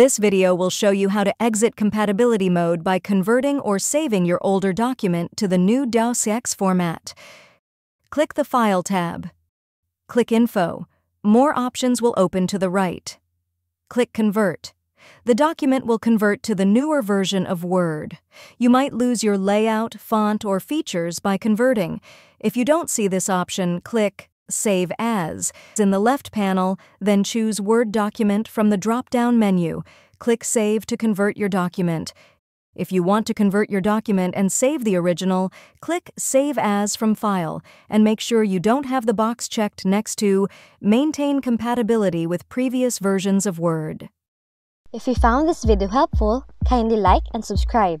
This video will show you how to exit compatibility mode by converting or saving your older document to the new DOCX format. Click the File tab. Click Info. More options will open to the right. Click Convert. The document will convert to the newer version of Word. You might lose your layout, font, or features by converting. If you don't see this option, click Save As in the left panel, then choose Word Document from the drop-down menu. Click Save to convert your document. If you want to convert your document and save the original, click Save As from File, and make sure you don't have the box checked next to Maintain Compatibility with Previous Versions of Word. If you found this video helpful, kindly like and subscribe.